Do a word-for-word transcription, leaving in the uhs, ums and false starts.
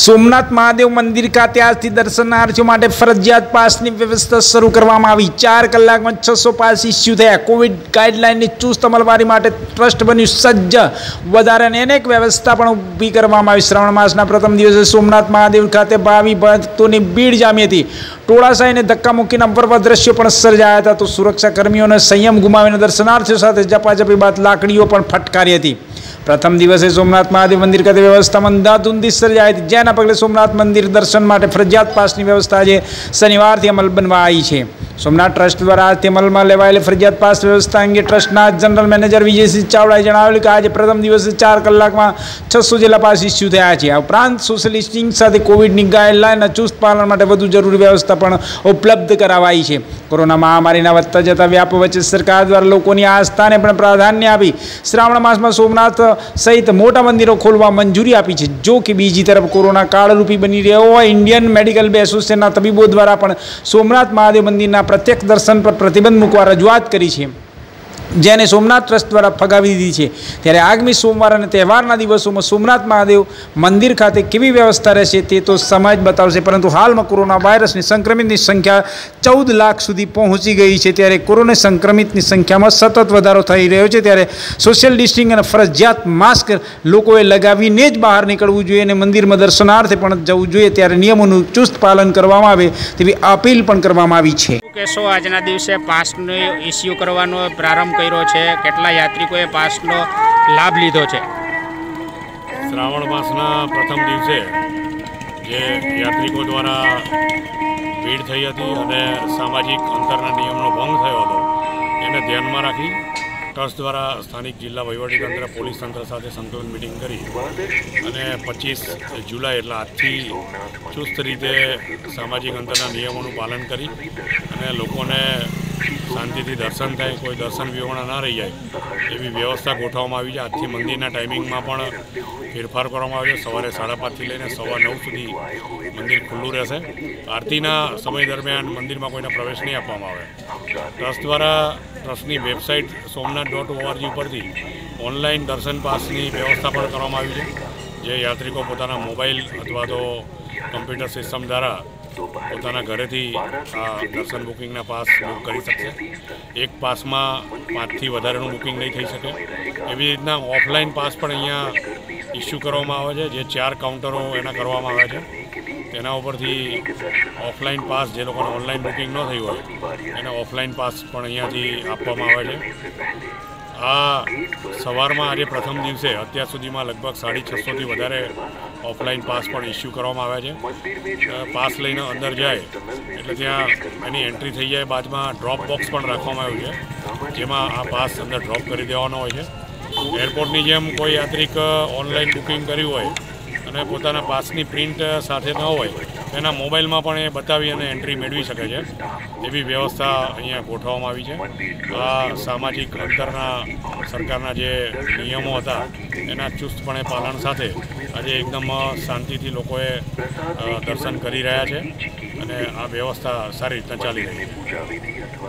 सोमनाथ महादेव मंदिर खाते आज दर्शनार्थियों माटे फरजियात पास की व्यवस्था शुरू करवामां आवी। चार कलाक में छसो पास इश्यू थया। कोविड गाइडलाइन की चुस्त अमलवारी माटे ट्रस्ट बन्युं सज्ज। वधारानी अनेक व्यवस्था पण ऊभी करवामां आवी। श्रावण मासना प्रथम दिवसे सोमनाथ महादेव खाते भावी भक्तों की भीड़ जामी थी। टोळासाई ने धक्का मूकीने अपर्व दृश्य पण सर्जाया था। तो सुरक्षाकर्मीओं ने संयम गुमावीने दर्शनार्थियों साथे झपाझपी बात लाकड़ीओ पण फटकारी हती। प्रथम दिवसे सोमनाथ महादेव मंदिर खाते व्यवस्था में धाधूमथी सर्जाई थी, जेना पगले सोमनाथ मंदिर दर्शन माटे फरजियात पासनी व्यवस्था आज शनिवारथी अमल बनवा आई छे। सोमनाथ ट्रस्ट द्वारा आज अमल में लेवायेली फरजियात पास व्यवस्था अंगे ट्रस्टना जनरल मैनेजर विजय सिंह चावड़ाए जणाव्युं कि आज प्रथम दिवसे चार कलाक में छसो जेटला पास इश्यू थया छे। आ उपरांत सोशल डिस्टन्सिंग साथे कोविडनी गाइडलाइन चुस्त पालन माटे वधु जरूरी व्यवस्था पण उपलब्ध करावाई छे। कोरोना महामारीना वधता जता व्याप वच्चे सरकार द्वारा लोकोनी आस्थाने पण प्राधान्य आपी श्रावण मासमां सोमनाथ सहित मोटा मंदिरों खोलवा मंजूरी आपी छे। जो कि बीजी तरफ कोरोना कालरूपी बनी रह्यो होय इंडियन मेडिकल एसोसिएशन तबीबों द्वारा पण सोमनाथ महादेव मंदिरना प्रत्यक्ष दर्शन पर प्रतिबंध मूकवा रजूआत करी छे, जेने सोमनाथ ट्रस्ट द्वारा फगावी दी छे। त्यारे आगामी सोमवार अने तहेवारना दिवसों में सोमनाथ महादेव मंदिर खाते केवी व्यवस्था रहेशे ते तो समाज बतावशे। परंतु हाल में कोरोना वायरस ने संक्रमितनी संख्या चौदह लाख सुधी पहोंची गई है। त्यारे कोरोना संक्रमितनी संख्या में सतत वधारो थई रह्यो छे। त्यारे सोशियल डिस्टन्सिंग अने फरजियात मास्क लोकोए लगावीने ज बहार नीकळवुं जोईए अने मंदिरमां दर्शनार्थे पण जवुं जोईए। त्यारे नियमोनुं चुस्त पालन करवामां आवे तेवी अपील पण करवामां आवी छे। केसो आजना दिवसे पासनो इश्यू करवानो प्रारंभ કર્યો છે, કેટલા યાત્રિકોએ પાસનો લાભ લીધો છે? શ્રાવણ માસના પ્રથમ દિવસે જે યાત્રિકો દ્વારા ભીડ થઈ હતી અને સામાજિક અંતરના નિયમનો ભંગ થયો હતો એને ધ્યાનમાં રાખી ટ્રસ્ટ દ્વારા સ્થાનિક જિલ્લા વહીવટીતંત્ર પોલીસ તંત્ર સાથે સંકલન મિટિંગ કરી અને પચીસ જુલાઈ એટલે આજથી ચુસ્ત રીતે સામાજિક અંતરના નિયમોનું પાલન કરી અને લોકોને શાંતિથી દર્શન થાય, કોઈ દર્શન વિહોણા ના રહી જાય એવી વ્યવસ્થા ગોઠવવામાં આવી છે। આજથી મંદિરના ટાઈમિંગમાં પણ ફેરફાર કરવામાં આવ્યો છે। સવારે સાડા પાંચથી લઈને સવા નવ સુધી મંદિર ખુલ્લું રહેશે। આરતીના સમય દરમિયાન મંદિરમાં કોઈને પ્રવેશ નહીં આપવામાં આવે। ટ્રસ્ટ દ્વારા ટ્રસ્ટની વેબસાઇટ સોમનાથ ડોટ ઓઆરજી ઉપરથી ઓનલાઈન દર્શન પાસની વ્યવસ્થા પણ કરવામાં આવી છે, જે યાત્રિકો પોતાના મોબાઈલ અથવા તો કમ્પ્યુટર સિસ્ટમ દ્વારા પોતાના ઘરેથી આ દર્શન બુકિંગના પાસ બુક કરી શકશે। એક પાસમાં પાંચથી વધારેનું બુકિંગ નહીં થઈ શકે એવી રીતના ઓફલાઈન પાસ પણ અહીંયા ઇસ્યુ કરવામાં આવે છે, જે ચાર કાઉન્ટરો એના કરવામાં આવે છે। તેના ઉપરથી ઓફલાઈન પાસ જે લોકોને ઓનલાઈન બુકિંગ ન થઈ હોય એને ઓફલાઈન પાસ પણ અહીંયાથી આપવામાં આવે છે। આ સવારમાં આજે પ્રથમ દિવસે અત્યાર સુધીમાં લગભગ સાડી છસોથી વધારે ઓફલાઈન પાસ પણ ઇસ્યુ કરવામાં આવ્યા છે। પાસ લઈને અંદર જાય એટલે ત્યાં એની એન્ટ્રી થઈ જાય, બાદમાં ડ્રોપ બોક્સ પણ રાખવામાં આવ્યું છે, જેમાં આ પાસ અંદર ડ્રોપ કરી દેવાનો હોય છે। એરપોર્ટની જેમ કોઈ યાત્રિક ઓનલાઈન બુકિંગ કર્યું હોય અને પોતાના પાસની પ્રિન્ટ સાથે ન હોય તેના મોબાઈલમાં પણ એ બતાવી અને એન્ટ્રી મેળવી શકે છે એવી વ્યવસ્થા અહીંયા ગોઠવવામાં આવી છે। આ સામાજિક અંતરના સરકારના જે નિયમો હતા એના ચુસ્તપણે પાલન સાથે આજે એકદમ શાંતિથી લોકોએ દર્શન કરી રહ્યા છે અને આ વ્યવસ્થા સારી રીતે ચાલી રહી છે।